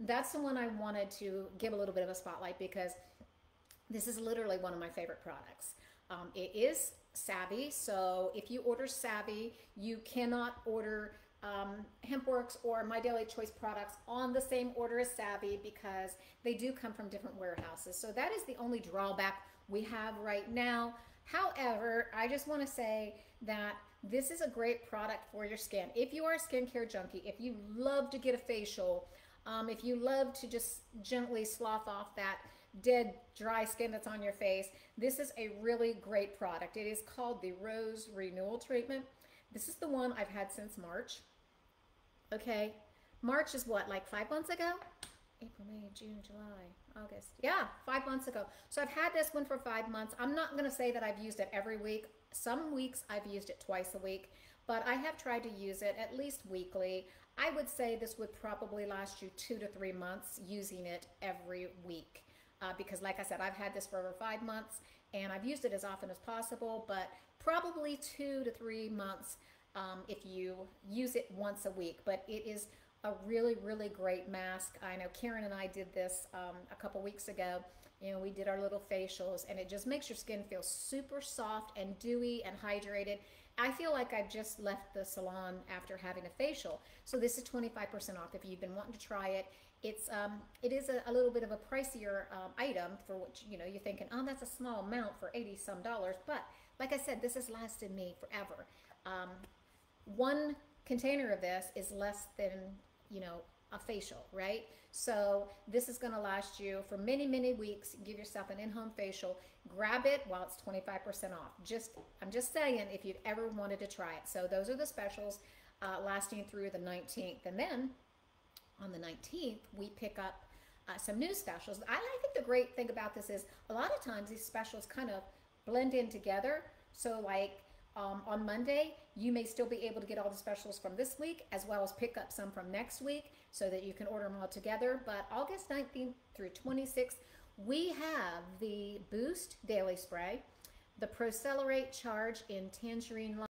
that's the one I wanted to give a little bit of a spotlight because this is literally one of my favorite products. It is Savvy, so if you order Savvy, you cannot order HempWorks or My Daily Choice products on the same order as Savvy because they do come from different warehouses. So that is the only drawback we have right now. However, I just want to say that this is a great product for your skin. If you are a skincare junkie, if you love to get a facial, if you love to just gently slough off that dead, dry skin that's on your face, this is a really great product. It is called the Rose Renewal Treatment. This is the one I've had since March. Okay, March is what, like 5 months ago? April, May, June, July, August. Yeah, 5 months ago. So I've had this one for 5 months. I'm not going to say that I've used it every week. Some weeks I've used it twice a week, but I have tried to use it at least weekly. I would say this would probably last you 2 to 3 months using it every week. Because like I said, I've had this for over 5 months and I've used it as often as possible, but probably 2 to 3 months if you use it once a week. But it is a really, really great mask. I know Karen and I did this a couple weeks ago. You know, we did our little facials and it just makes your skin feel super soft and dewy and hydrated. I feel like I've just left the salon after having a facial. So this is 25% off if you've been wanting to try it. It's it is a little bit of a pricier item for which, you know, you're thinking, oh, that's a small amount for $80 some, but like I said, this has lasted me forever. One container of this is less than, you know, a facial, right? So this is going to last you for many, many weeks. Give yourself an in-home facial. Grab it while it's 25% off. I'm just saying, if you've ever wanted to try it. So those are the specials lasting through the 19th, and then on the 19th we pick up some new specials. I think the great thing about this is a lot of times these specials kind of blend in together. So like on Monday, you may still be able to get all the specials from this week as well as pick up some from next week so that you can order them all together. But August 19th through 26th, we have the Boost Daily Spray, the Procellerate Charge in Tangerine Lime.